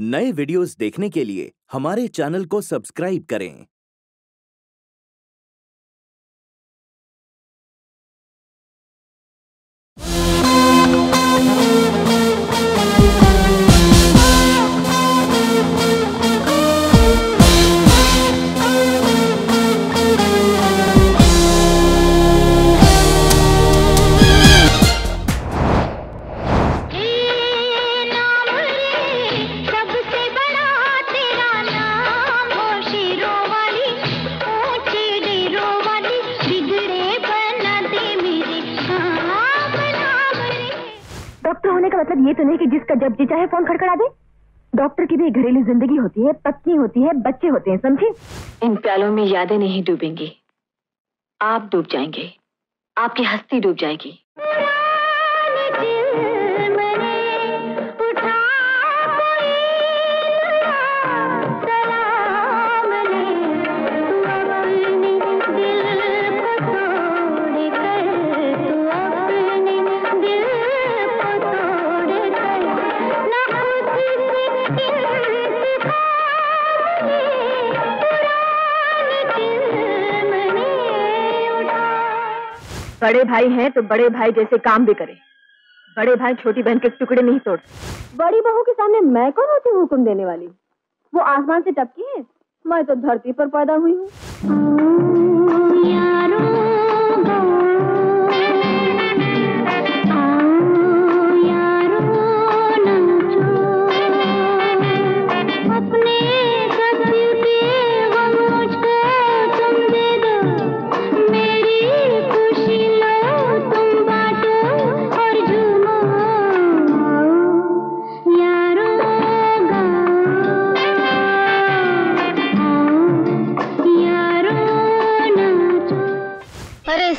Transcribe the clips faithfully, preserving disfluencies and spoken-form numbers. नए वीडियोस देखने के लिए हमारे चैनल को सब्सक्राइब करें। ये तो नहीं कि जिसका जब जी चाहे फोन खड़खड़ा दे। डॉक्टर की भी घरेलू जिंदगी होती है, पत्नी होती है, बच्चे होते हैं, समझे? इन प्यालों में यादें नहीं डूबेंगी, आप डूब जाएंगे, आपकी हस्ती डूब जाएगी। बड़े भाई हैं तो बड़े भाई जैसे काम भी करें। बड़े भाई छोटी बहन के टुकड़े नहीं तोड़ते। बड़ी बहू के सामने मैं कौन होती हूँ हुक्म देने वाली? वो आसमान से टपकी है, मैं तो धरती पर पैदा हुई हूँ।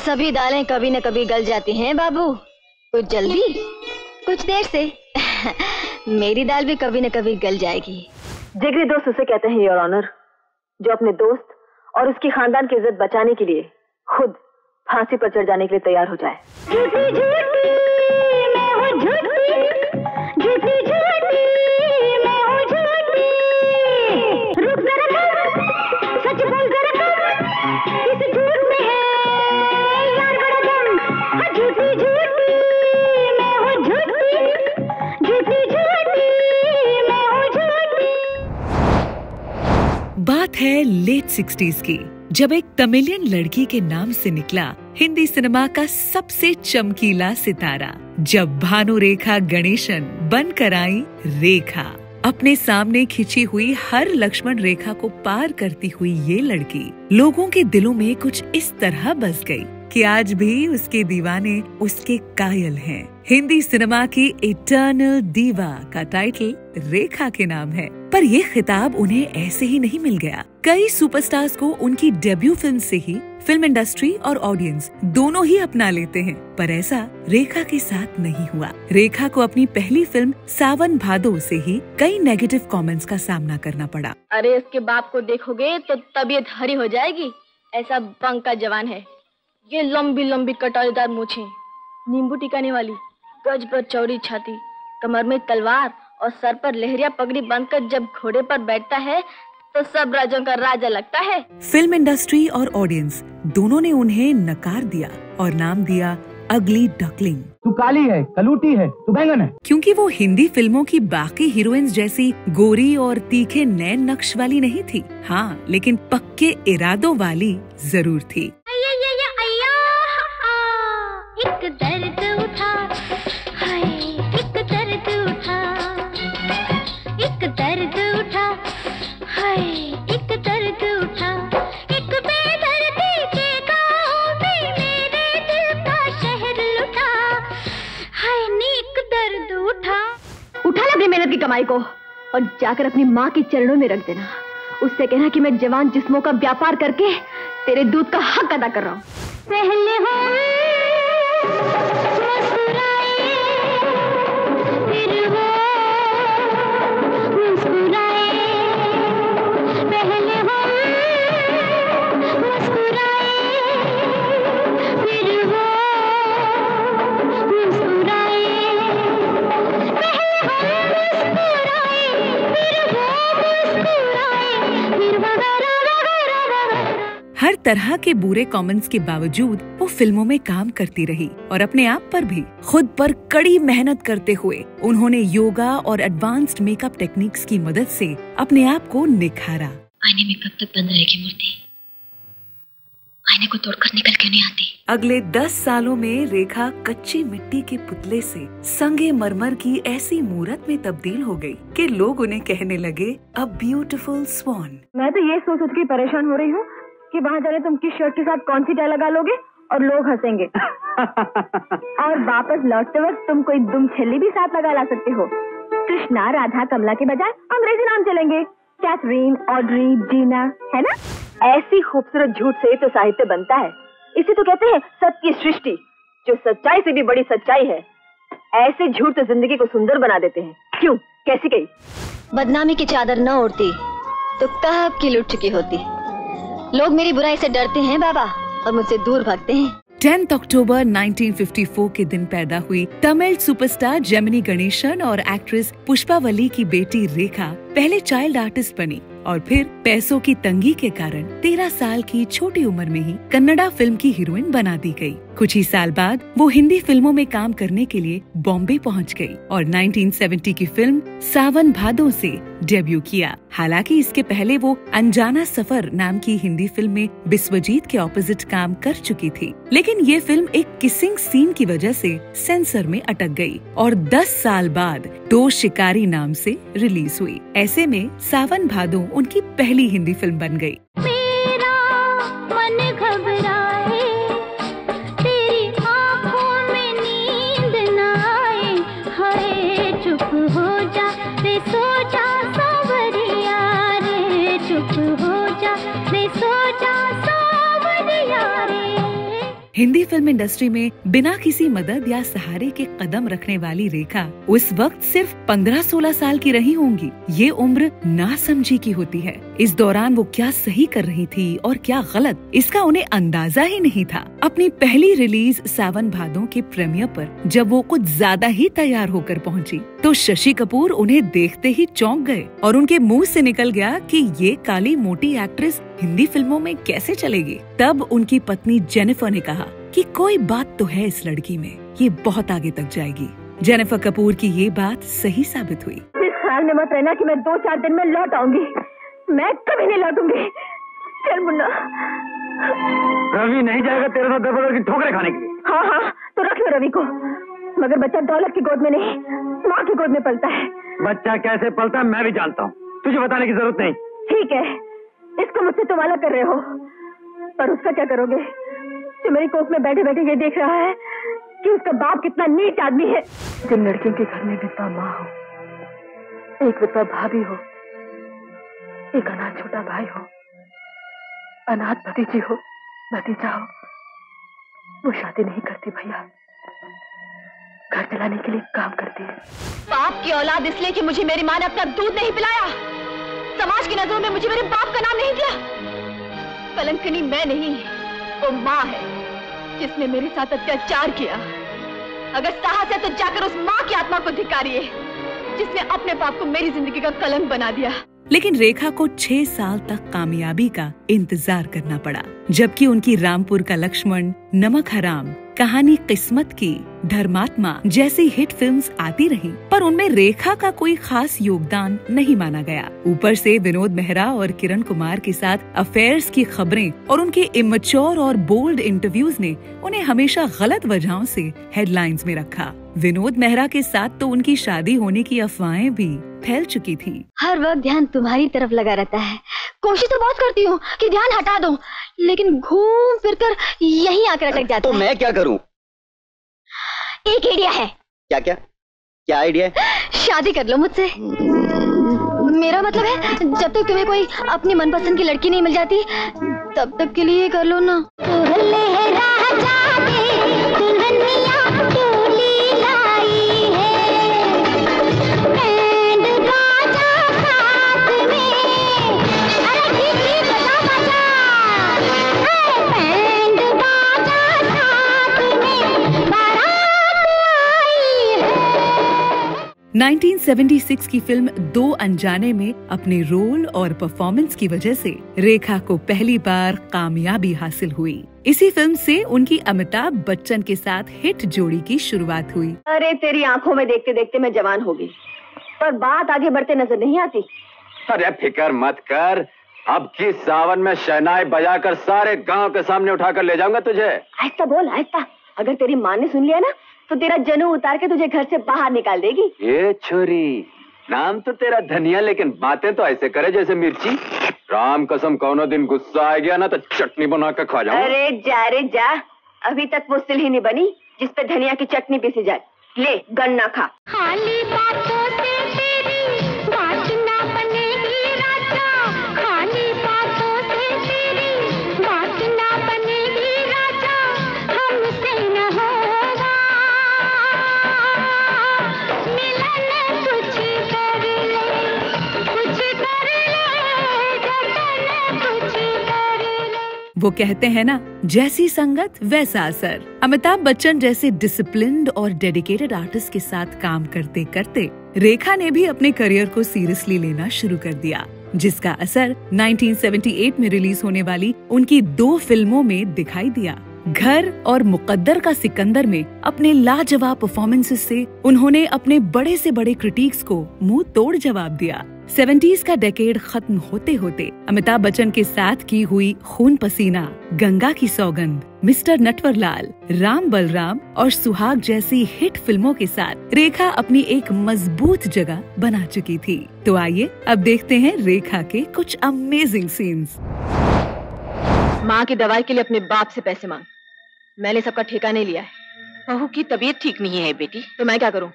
सभी दालें कभी न कभी गल जाती हैं बाबू, कुछ जल्दी कुछ देर से। मेरी दाल भी कभी न कभी गल जाएगी। जिगरी दोस्त उसे कहते हैं योर ऑनर, जो अपने दोस्त और उसकी खानदान की इज्जत बचाने के लिए खुद फांसी पर चढ़ जाने के लिए तैयार हो जाए। जुटी जुटी, मैं हूं जुटी, जुटी जुटी। बात है लेट सिक्सटीज की, जब एक तमिलियन लड़की के नाम से निकला हिंदी सिनेमा का सबसे चमकीला सितारा। जब भानु रेखा गणेशन बनकर आई रेखा। अपने सामने खिंची हुई हर लक्ष्मण रेखा को पार करती हुई ये लड़की लोगों के दिलों में कुछ इस तरह बस गई कि आज भी उसके दीवाने उसके कायल हैं। हिंदी सिनेमा की इटर्नल दीवा का टाइटल रेखा के नाम है, पर ये खिताब उन्हें ऐसे ही नहीं मिल गया। कई सुपरस्टार्स को उनकी डेब्यू फिल्म से ही फिल्म इंडस्ट्री और ऑडियंस दोनों ही अपना लेते हैं, पर ऐसा रेखा के साथ नहीं हुआ। रेखा को अपनी पहली फिल्म सावन भादो से ही कई नेगेटिव कमेंट्स का सामना करना पड़ा। अरे इसके बाप को देखोगे तो तबीयत हरी हो जाएगी, ऐसा बंक का जवान है। ये लंबी लंबी कटारीदार मूछें, नींबू टिकाने वाली, गज पर चौड़ी छाती, कमर में तलवार और सर पर लहरिया पगड़ी बांधकर जब घोड़े पर बैठता है तो सब राजों का राजा लगता है। फिल्म इंडस्ट्री और ऑडियंस दोनों ने उन्हें नकार दिया और नाम दिया अगली डकलिंग। तू काली है, कलूटी है, तू बैंगन है। क्योंकि वो हिंदी फिल्मों की बाकी हीरोइंस जैसी गोरी और तीखे नैन नक्श वाली नहीं थी। हाँ, लेकिन पक्के इरादों वाली जरूर थी। मेहनत की कमाई को और जाकर अपनी माँ के चरणों में रख देना। उससे कहना कि मैं जवान जिस्मों का व्यापार करके तेरे दूध का हक अदा कर रहा हूँ। पहले हर तरह के बुरे कमेंट्स के बावजूद वो फिल्मों में काम करती रही और अपने आप पर भी खुद पर कड़ी मेहनत करते हुए उन्होंने योगा और एडवांस्ड मेकअप टेक्निक्स की मदद से अपने आप को निखारा। आईने में कब तक बंद रहेगी मूर्ति? आईने को तोड़कर निकल क्यों नहीं आती? अगले दस सालों में रेखा कच्ची मिट्टी के पुतले से संगे मरमर की ऐसी मूर्त में तब्दील हो गई कि लोग उन्हें कहने लगे अ ब्यूटीफुल स्वान। मैं तो ये सोच सोच के परेशान हो रही हूँ कि वहाँ जाने तुम किस शर्ट के साथ कौन सी टाई लगा लोगे और लोग हंसेंगे और वापस लौटते वक्त तुम कोई दुम छेली भी साथ लगा ला सकते हो। कृष्णा राधा कमला के बजाय अंग्रेजी नाम चलेंगे, कैथरीन, ऑड्री, जीना, है ना? ऐसी खूबसूरत झूठ से ही तो साहित्य बनता है। इसे तो कहते हैं सत्य की सृष्टि, जो सच्चाई से भी बड़ी सच्चाई है। ऐसे झूठ तो जिंदगी को सुंदर बना देते हैं। क्यों? कैसी कही? बदनामी की चादर न उड़ती तो कब की लुट चुकी होती। लोग मेरी बुराई से डरते हैं बाबा और मुझसे दूर भागते हैं। दस अक्टूबर उन्नीस सौ चौवन के दिन पैदा हुई तमिल सुपरस्टार जेमिनी गणेशन और एक्ट्रेस पुष्पावली की बेटी रेखा पहले चाइल्ड आर्टिस्ट बनी और फिर पैसों की तंगी के कारण तेरह साल की छोटी उम्र में ही कन्नड़ा फिल्म की हीरोइन बना दी गई। कुछ ही साल बाद वो हिंदी फिल्मों में काम करने के लिए बॉम्बे पहुंच गई और उन्नीस सौ सत्तर की फिल्म सावन भादों से डेब्यू किया। हालांकि इसके पहले वो अनजाना सफर नाम की हिंदी फिल्म में बिस्वजीत के ऑपोजिट काम कर चुकी थी, लेकिन ये फिल्म एक किसिंग सीन की वजह से सेंसर में अटक गई और दस साल बाद दो शिकारी नाम से रिलीज हुई। ऐसे में सावन भादों उनकी पहली हिंदी फिल्म बन गई। मेरा मन घबराए, तेरी आँखों में नींद ना आए, हाय चुप हो जा रे सो जा सांवरिया रे, चुप हो जा रे सो जा सांवरिया रे। हिंदी फिल्म इंडस्ट्री में बिना किसी मदद या सहारे के कदम रखने वाली रेखा उस वक्त सिर्फ पंद्रह सोलह साल की रही होंगी। ये उम्र नासमझी की होती है। इस दौरान वो क्या सही कर रही थी और क्या गलत, इसका उन्हें अंदाजा ही नहीं था। अपनी पहली रिलीज सावन भादों के प्रीमियर पर जब वो कुछ ज्यादा ही तैयार होकर पहुंची तो शशि कपूर उन्हें देखते ही चौंक गए और उनके मुंह से निकल गया कि ये काली मोटी एक्ट्रेस हिंदी फिल्मों में कैसे चलेगी। तब उनकी पत्नी जेनिफर ने कहा कि कोई बात तो है इस लड़की में, ये बहुत आगे तक जाएगी। जेनिफर कपूर की ये बात सही साबित हुई। इस ख्याल में मत रहना कि मैं दो चार दिन में लौट आऊंगी, मैं कभी नहीं लौटूंगी। चल मुन्ना, रवि नहीं जाएगा तेरे साथ दरबार की ठोकरें खाने के लिए। हाँ हाँ तो रख लो रवि को, मगर बच्चा दौलत की गोद में नहीं माँ की गोद में पलता है। बच्चा कैसे पलता है मैं भी जानता हूँ, तुझे बताने की जरूरत नहीं। ठीक है, इसको मुझसे तो वाला कर रहे हो, पर उसका क्या करोगे जो मेरी कोख में बैठे बैठे ये देख रहा है कि उसका बाप कितना नीच आदमी है। जिन लड़कियों के घर में विधवा माँ हो, एक विधवा भाभी हो, एक अनाथ छोटा भाई हो, अनाथ भतीजी हो, भतीजा हो, वो शादी नहीं करती भैया, घर चलाने के लिए काम करती है। बाप की औलाद इसलिए कि मुझे मेरी माँ ने अपना दूध नहीं पिलाया, समाज की नजरों में मुझे मेरे बाप का नाम नहीं दिया। कलंकनी मैं नहीं, वो माँ है जिसने मेरे साथ अत्याचार किया। अगर साहस है तो जाकर उस माँ की आत्मा को धिक्कारिए जिसने अपने बाप को मेरी जिंदगी का कलंक बना दिया। लेकिन रेखा को छह साल तक कामयाबी का इंतजार करना पड़ा, जबकि उनकी रामपुर का लक्ष्मण, नमक हराम, कहानी किस्मत की, धर्मात्मा जैसी हिट फिल्म्स आती रहीं, पर उनमें रेखा का कोई खास योगदान नहीं माना गया। ऊपर से विनोद मेहरा और किरण कुमार के साथ अफेयर्स की खबरें और उनके इमैच्योर और बोल्ड इंटरव्यूज ने उन्हें हमेशा गलत वजहों से हेडलाइंस में रखा। विनोद मेहरा के साथ तो उनकी शादी होने की अफवाहें भी फैल चुकी थी। हर वक्त ध्यान तुम्हारी तरफ लगा रहता है, कोशिश तो बहुत करती हूँ कि ध्यान हटा दूं, लेकिन घूम फिरकर यही आकर अटक जाता है। तो मैं क्या करूँ? एक आइडिया है। क्या क्या क्या आइडिया? शादी कर लो मुझसे। मेरा मतलब है जब तक तुम्हें कोई अपनी मनपसंद की लड़की नहीं मिल जाती तब तक के लिए कर लो ना। उन्नीस सौ छिहत्तर की फिल्म दो अनजाने में अपने रोल और परफॉर्मेंस की वजह से रेखा को पहली बार कामयाबी हासिल हुई। इसी फिल्म से उनकी अमिताभ बच्चन के साथ हिट जोड़ी की शुरुआत हुई। अरे तेरी आंखों में देखते देखते मैं जवान हो गई, पर बात आगे बढ़ते नजर नहीं आती। अरे फिक्र मत कर, अब की सावन में शहनाई बजाकर सारे गाँव के सामने उठा कर ले जाऊंगा तुझे। आहिस्ता बोल, आहिस्ता, अगर तेरी माँ ने सुन लिया ना तो तेरा जनू उतार के तुझे घर से बाहर निकाल देगी। ये छोरी, नाम तो तेरा धनिया लेकिन बातें तो ऐसे करे जैसे मिर्ची। राम कसम कौनो दिन गुस्सा आ गया ना तो चटनी बना कर खा जाऊंगा। अरे जा रे जा, अभी तक वो सिल ही नहीं बनी जिसपे धनिया की चटनी पीसी जाए। ले गन्ना खा। खाली बातों से तेरी वासना बनेगी राजा, खाली बातों से तेरी वासना बनेगी राजा, हमसे न हो वो कहते हैं ना, जैसी संगत वैसा असर। अमिताभ बच्चन जैसे डिसिप्लिन्ड और डेडिकेटेड आर्टिस्ट के साथ काम करते करते रेखा ने भी अपने करियर को सीरियसली लेना शुरू कर दिया, जिसका असर उन्नीस सौ अठहत्तर में रिलीज होने वाली उनकी दो फिल्मों में दिखाई दिया। घर और मुकद्दर का सिकंदर में अपने लाजवाब परफॉर्मेंसेस से उन्होंने अपने बड़े से बड़े क्रिटिक्स को मुंह तोड़ जवाब दिया। सेवेंटीज का डेकेड खत्म होते होते अमिताभ बच्चन के साथ की हुई खून पसीना, गंगा की सौगंध, मिस्टर नटवरलाल, राम बलराम और सुहाग जैसी हिट फिल्मों के साथ रेखा अपनी एक मजबूत जगह बना चुकी थी। तो आइए अब देखते हैं रेखा के कुछ अमेजिंग सीन्स। माँ की दवाई के लिए अपने बाप से पैसे मांग, मैंने सबका ठेका नहीं लिया है। बहू की तबीयत ठीक नहीं है बेटी, तो मैं क्या करूं?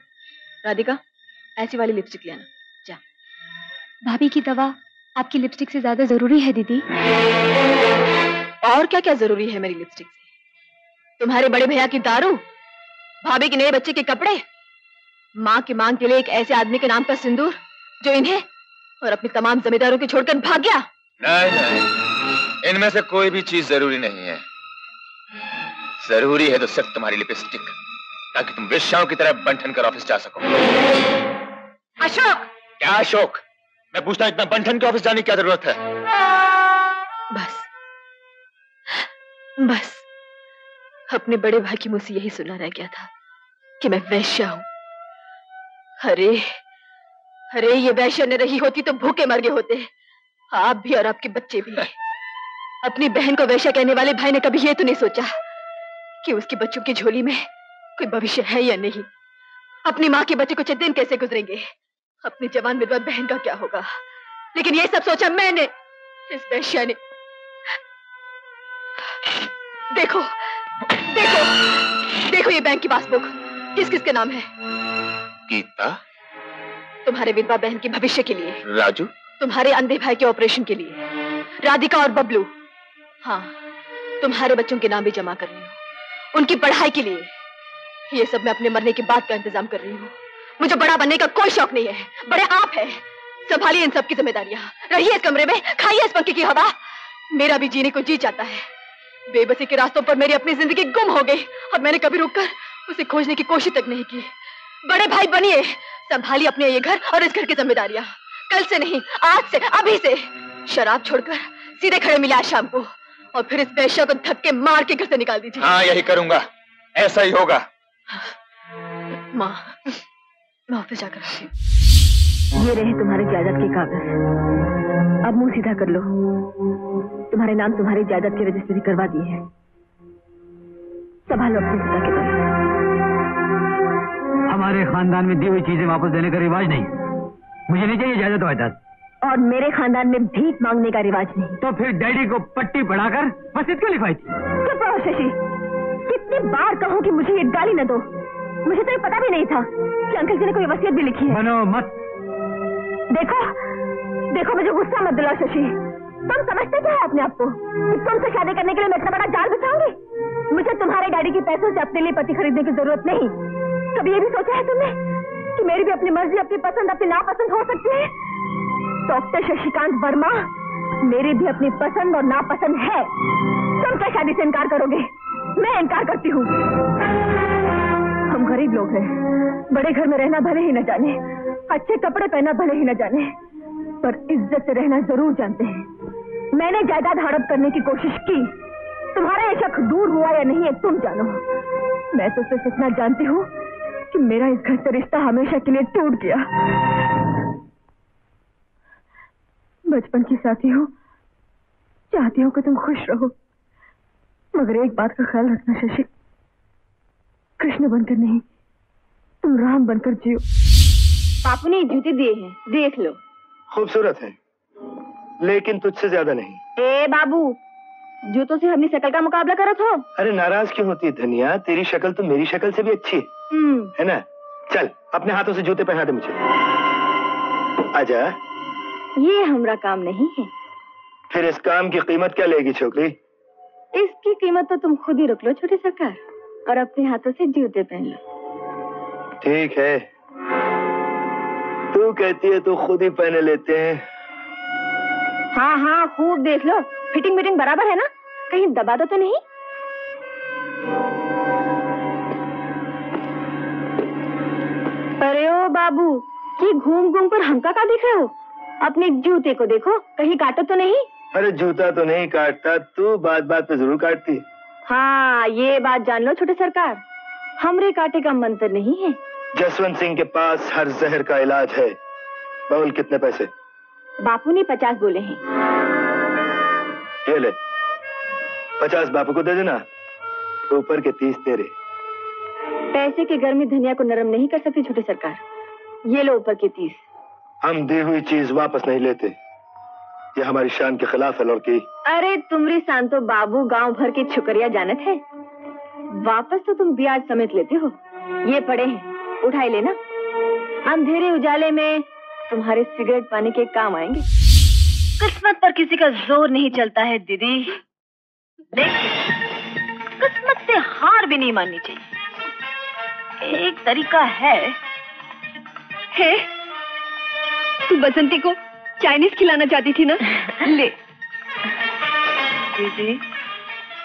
राधिका, ऐसी वाली लिपस्टिक ले आना। जा। भाभी की दवा आपकी लिपस्टिक से ज्यादा जरूरी है दीदी। और क्या क्या जरूरी है मेरी लिपस्टिक से? तुम्हारे बड़े भैया की दारू, भाभी के नए बच्चे के कपड़े, माँ की मांग के लिए एक ऐसे आदमी के नाम का सिंदूर जो इन्हें और अपने तमाम जमींदारों को छोड़कर भाग गया। नहीं, नहीं, इनमें से कोई भी चीज जरूरी नहीं है। जरूरी है तो सिर्फ तुम्हारी लिपस्टिक, ताकि तुम वेश्याओं की तरह बंठन कर ऑफिस जा सको। अशोक! क्या अशोक? मैं पूछता हूं, इतना बंठन के ऑफिस जाने की क्या जरूरत है? बस बस अपने बड़े भाई की मुझसे यही सुना रह गया था कि मैं वेश्या हूं। अरे अरे, ये वेश्या न रही होती तो भूखे मर गए होते, आप भी और आपके बच्चे भी। अपनी बहन को वेश्या कहने वाले भाई ने कभी ये तो नहीं सोचा कि उसके बच्चों की झोली में कोई भविष्य है या नहीं। अपनी माँ के बच्चे कुछ दिन कैसे गुजरेंगे, अपनी जवान विधवा बहन का क्या होगा, लेकिन ये सब सोचा मैंने, इस वेश्या ने। देखो देखो देखो, ये बैंक की पासबुक किस किस के नाम है? गीता तुम्हारे विधवा बहन के भविष्य के लिए, राजू तुम्हारे अंधे भाई के ऑपरेशन के लिए, राधिका और बबलू, हाँ तुम्हारे बच्चों के नाम भी जमा कर रही हूँ उनकी पढ़ाई के लिए। ये सब मैं अपने मरने के बाद का इंतजाम कर रही हूँ। मुझे बड़ा बनने का कोई शौक नहीं है, बड़े आप हैं। संभालिए इन सब की जिम्मेदारियाँ, रहिए इस कमरे में, खाइए इस पंखे की हवा। मेरा भी जीने को जी चाहता है। बेबसी के रास्तों पर मेरी अपनी जिंदगी गुम हो गई और मैंने कभी रुककर उसे खोजने की कोशिश तक नहीं की। बड़े भाई बनिए, संभालिए अपने ये घर और इस घर की जिम्मेदारियाँ। कल से नहीं, आज से, अभी से शराब छोड़कर सीधे खड़े मिले आज शाम को, और फिर इस पेशा को धक्के मार के घर से निकाल दीजिए। हाँ यही करूंगा, ऐसा ही होगा। माँ, मैं ऑफिस जाकर आती हूँ। ये रहे तुम्हारी जायदाद के कागज, अब मुंह सीधा कर लो। तुम्हारे नाम तुम्हारी जायदाद की रजिस्ट्री करवा दी है, संभालो अपनी पिता के तरह। हमारे खानदान में दी हुई चीजें वापस देने का रिवाज नहीं, मुझे नहीं चाहिए जायदाद वायदाद। और मेरे खानदान में भीख मांगने का रिवाज नहीं। तो फिर डैडी को पट्टी बढ़ाकर मस्जिद क्यों लिखवाई थी? चुप रहो शशि, कितनी बार कहूँ कि मुझे ये गाली न दो। मुझे तो ये पता भी नहीं था कि अंकल जी ने कोई वसीयत भी लिखी है। मनो मत, देखो देखो मुझे गुस्सा मत दिलाओ शशि। तुम समझते क्या है अपने आप को? तुमसे शादी करने के लिए मैं इतना बड़ा जाल बिछाऊंगी? मुझे तुम्हारे डैडी के पैसों से अपने लिए पति खरीदने की जरूरत नहीं। कभी ये भी सोचा है तुमने कि मेरी भी अपनी मर्जी, अपनी पसंद, अपनी नापसंद हो सकती है? डॉक्टर शशिकांत वर्मा, मेरी भी अपनी पसंद और नापसंद है। तुम क्या शादी से इनकार करोगे? मैं इनकार करती हूँ। हम गरीब लोग हैं, बड़े घर में रहना भले ही न जाने, अच्छे कपड़े पहना भले ही न जाने, पर इज्जत से रहना जरूर जानते हैं। मैंने जायदाद हड़प करने की कोशिश की, तुम्हारा ये शक दूर हुआ या नहीं है तुम जानो। मैं तो सिर्फ इतना जानती हूँ कि मेरा इस घर से रिश्ता हमेशा के लिए टूट गया। बचपन की साथी हो, चाहती हो कि तुम खुश रहो, मगर एक बात का ख्याल रखना शशि, कृष्ण बनकर नहीं तुम राम बनकर जियो। पापू ने जूते दिए हैं, देख लो। खूबसूरत है लेकिन तुझसे ज्यादा नहीं। ए बाबू, जूतों से अपनी शक्ल का मुकाबला करत हो? अरे नाराज क्यों होती धनिया, तेरी शक्ल तो मेरी शक्ल से भी अच्छी है, है ना? चल अपने हाथों से जूते पहना दे मुझे, आजा। ये हमारा काम नहीं है। फिर इस काम की कीमत क्या लेगी छोकरी? इसकी कीमत तो तुम खुद ही रख लो छोटे सरकार, और अपने हाथों से जूते पहन लो। ठीक है, तू कहती है तो खुद ही पहने लेते हैं। हाँ हाँ खूब देख लो, फिटिंग मीटिंग बराबर है ना, कहीं दबा दो तो नहीं। अरे ओ बाबू, ये घूम घूम पर हमका का देख रहे हो? अपने जूते को देखो, कहीं काटो तो नहीं। अरे जूता तो नहीं काटता, तू बात बात पे जरूर काटती। हाँ ये बात जान लो छोटे सरकार, हमरे काटे का मंत्र नहीं है। जसवंत सिंह के पास हर जहर का इलाज है। बाबुल कितने पैसे? बापू ने पचास बोले हैं। ये ले पचास बापू को दे देना, ऊपर के तीस तेरे। पैसे के घर में धनिया को नरम नहीं कर सकती छोटे सरकार, ये लो ऊपर के तीस। हम दी हुई चीज वापस नहीं लेते, ये हमारी शान के खिलाफ है लड़की। अरे तुम्हारी शान तो बाबू गांव भर के छुकरिया जानत है। वापस तो तुम ब्याज समेत लेते हो, ये पड़े हैं उठाई लेना, अंधेरे उजाले में तुम्हारे सिगरेट पाने के काम आएंगे। किस्मत पर किसी का जोर नहीं चलता है दीदी, लेकिन किस्मत से हार भी नहीं माननी चाहिए। एक तरीका है, है? तू बसंती को चाइनीज खिलाना चाहती थी ना, ले। दीदी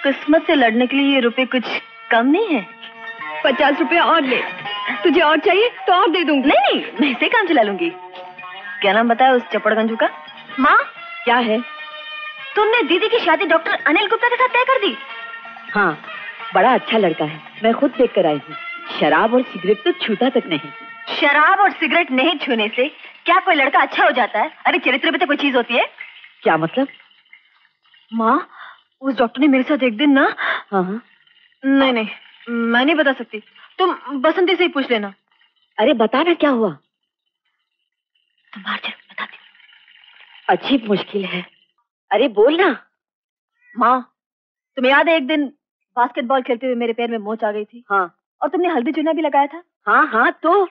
किस्मत से लड़ने के लिए ये रुपए कुछ कम नहीं है? पचास रुपए और ले, तुझे और चाहिए तो और दे दूंगी। नहीं नहीं, मैं इसे काम चला लूंगी। क्या नाम बताया उस चपड़गंजू का? माँ क्या है? तुमने दीदी की शादी डॉक्टर अनिल गुप्ता के साथ तय कर दी? हाँ बड़ा अच्छा लड़का है, मैं खुद देख कर आई हूँ। शराब और सिगरेट तो छूता तक नहीं। शराब और सिगरेट नहीं छूने से क्या कोई लड़का अच्छा हो जाता है? अरे चरित्र में तो कोई चीज होती है। क्या मतलब? माँ उस डॉक्टर ने मेरे साथ एक दिन ना। हाँ नहीं नहीं, मैं नहीं बता सकती, तुम बसंती से ही पूछ लेना। अरे बता ना क्या हुआ। तुम बाहर चलो, बता दे। अजीब मुश्किल है, अरे बोल ना। माँ तुम्हें याद है एक दिन बास्केटबॉल खेलते हुए मेरे पैर में मोच आ गई थी? हाँ। और तुमने हल्दी चूना भी लगाया था। हाँ हाँ, तो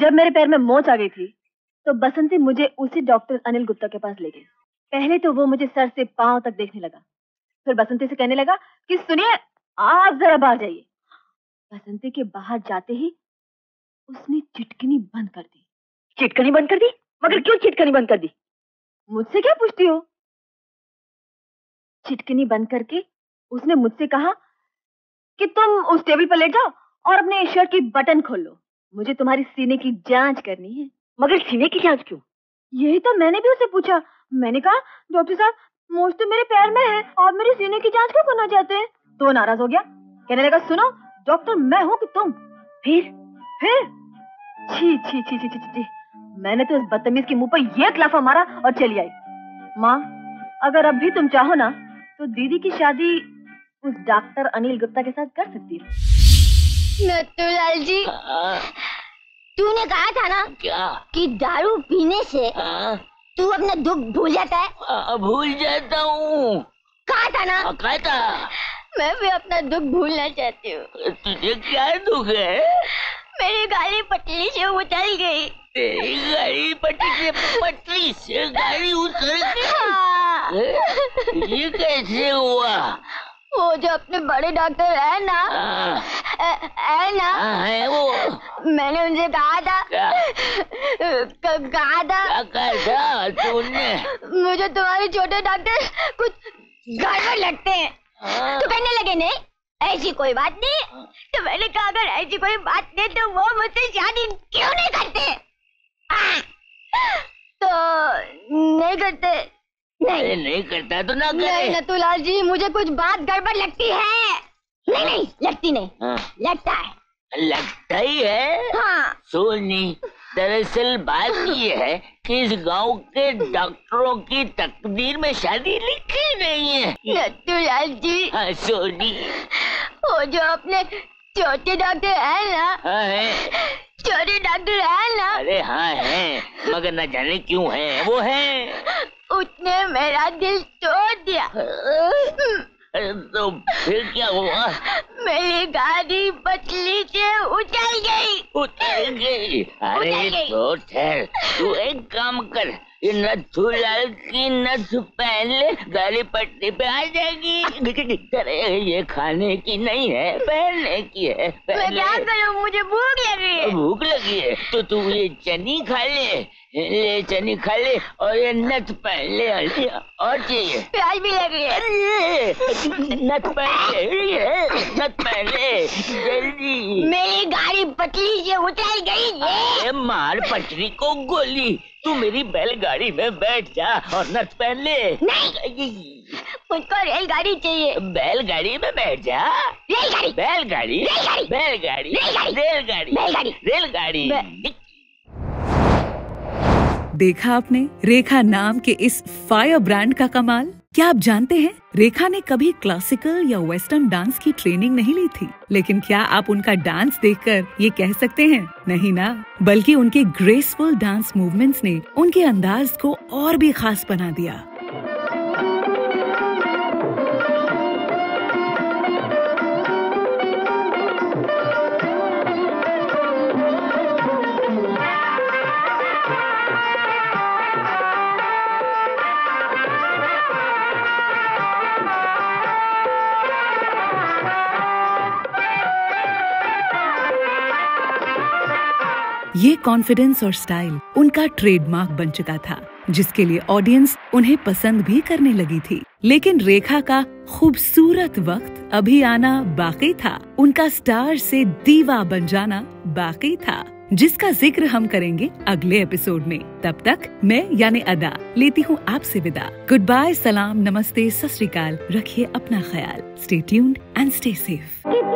जब मेरे पैर में मोच आ गई थी तो बसंती मुझे उसी डॉक्टर अनिल गुप्ता के पास ले गई। पहले तो वो मुझे सर से पांव तक देखने लगा, फिर बसंती से कहने लगा कि सुनिए आप जरा बाहर जाइए। बसंती के बाहर जाते ही उसने चिटकनी बंद कर दी। चिटकनी बंद कर दी? मगर क्यों चिटकनी बंद कर दी? मुझसे क्या पूछती हो? चिटकनी बंद करके उसने मुझसे कहा कि तुम उस टेबल पर लेट जाओ और अपने शर्ट की बटन खोल लो, मुझे तुम्हारी सीने की जांच करनी है। मगर सीने की जांच क्यों? यही तो मैंने भी उसे पूछा। मैंने कहा डॉक्टर साहब मोच तो मेरे पैर में है, आप मेरे सीने की जांच क्यों करना चाहते हैं? तो वो नाराज हो गया, कहने लगा सुनो डॉक्टर मैं हूँ कि तुम। फिर फिर छी छी छी छी छी, मैंने तो इस बदतमीज के मुंह पर यह खिलाफा मारा और चली आई। माँ अगर अब भी तुम चाहो ना तो दीदी की शादी उस डॉक्टर अनिल गुप्ता के साथ कर सकती है। नटूलाल जी तूने कहा था ना क्या कि दारू पीने से तू अपना दुख भूल जाता है? भूल जाता हूँ, कहा था ना। कहा था, मैं भी अपना दुख भूलना चाहती हूँ। तुझे क्या दुख है? मेरी गाड़ी पटरी से उतर गई। तेरी गाड़ी पटरी से पटरी से गाड़ी उतर गई? ये कैसे हुआ? वो जो अपने बड़े डॉक्टर है ना, है ना, है वो, मैंने उनसे कहा था, कहा था, कहा तूने मुझे तुम्हारे छोटे डॉक्टर कुछ गड़बड़ लगते हैं। तो कहने लगे नहीं ऐसी कोई बात नहीं। तो मैंने कहा अगर ऐसी कोई बात नहीं तो वो मुझसे शादी क्यों नहीं करते? तो नहीं करते? नहीं नहीं करता तो ना करे। नहीं नतुलाल जी, मुझे कुछ बात गड़बड़ लगती है। नहीं नहीं लगती नहीं, हाँ। लगता है, लगता ही है, हाँ। सोनी, दरअसल बात ये है कि इस गांव के डॉक्टरों की तकदीर में शादी लिखी नहीं है नतुलाल जी। हाँ सोनी, वो जो अपने छोटे डॉक्टर है ना, हाँ है। छोटे डॉक्टर है ना? अरे हाँ है, मगर न जाने क्यों है वो है। उसने मेरा दिल तोड़ दिया। तो फिर क्या हुआ? मेरी गाड़ी पटरी से उतर गई। उतर गई? अरे तो ठहर, तू एक काम कर, ये नथुलाल की नथ पहले गाड़ी पटरी पे आ जाएगी। अरे ये खाने की नहीं है, पहनने की है। मैं क्या करूं, मुझे भूख लगी है। भूख लगी है तो तू ये चनी खा ले, ले चनी खा ले, और ये नथ पहन ले। और चाहिए? प्याज भी लग रही है। नथ पहन ले, नथ पहन ले जल्दी। मेरी गाड़ी पटरी से उतर गई है। मार पटरी को गोली, तू मेरी बैलगाड़ी में बैठ जा और नथ पहन ले। नहीं, मुझको रेलगाड़ी चाहिए। बैलगाड़ी में बैठ जा। रेलगाड़ी बैलगाड़ी बैलगाड़ी रेलगाड़ी रेलगाड़ी रेलगाड़ी। देखा आपने रेखा नाम के इस फायर ब्रांड का कमाल। क्या आप जानते हैं रेखा ने कभी क्लासिकल या वेस्टर्न डांस की ट्रेनिंग नहीं ली थी, लेकिन क्या आप उनका डांस देखकर ये कह सकते हैं? नहीं ना, बल्कि उनके ग्रेसफुल डांस मूवमेंट्स ने उनके अंदाज को और भी खास बना दिया। ये कॉन्फिडेंस और स्टाइल उनका ट्रेडमार्क बन चुका था, जिसके लिए ऑडियंस उन्हें पसंद भी करने लगी थी। लेकिन रेखा का खूबसूरत वक्त अभी आना बाकी था, उनका स्टार से दीवा बन जाना बाकी था, जिसका जिक्र हम करेंगे अगले एपिसोड में। तब तक मैं यानी अदा लेती हूँ आपसे विदा। गुड बाय, सलाम, नमस्ते, सत श्री अकाल। रखिए अपना ख्याल। Stay tuned and stay safe.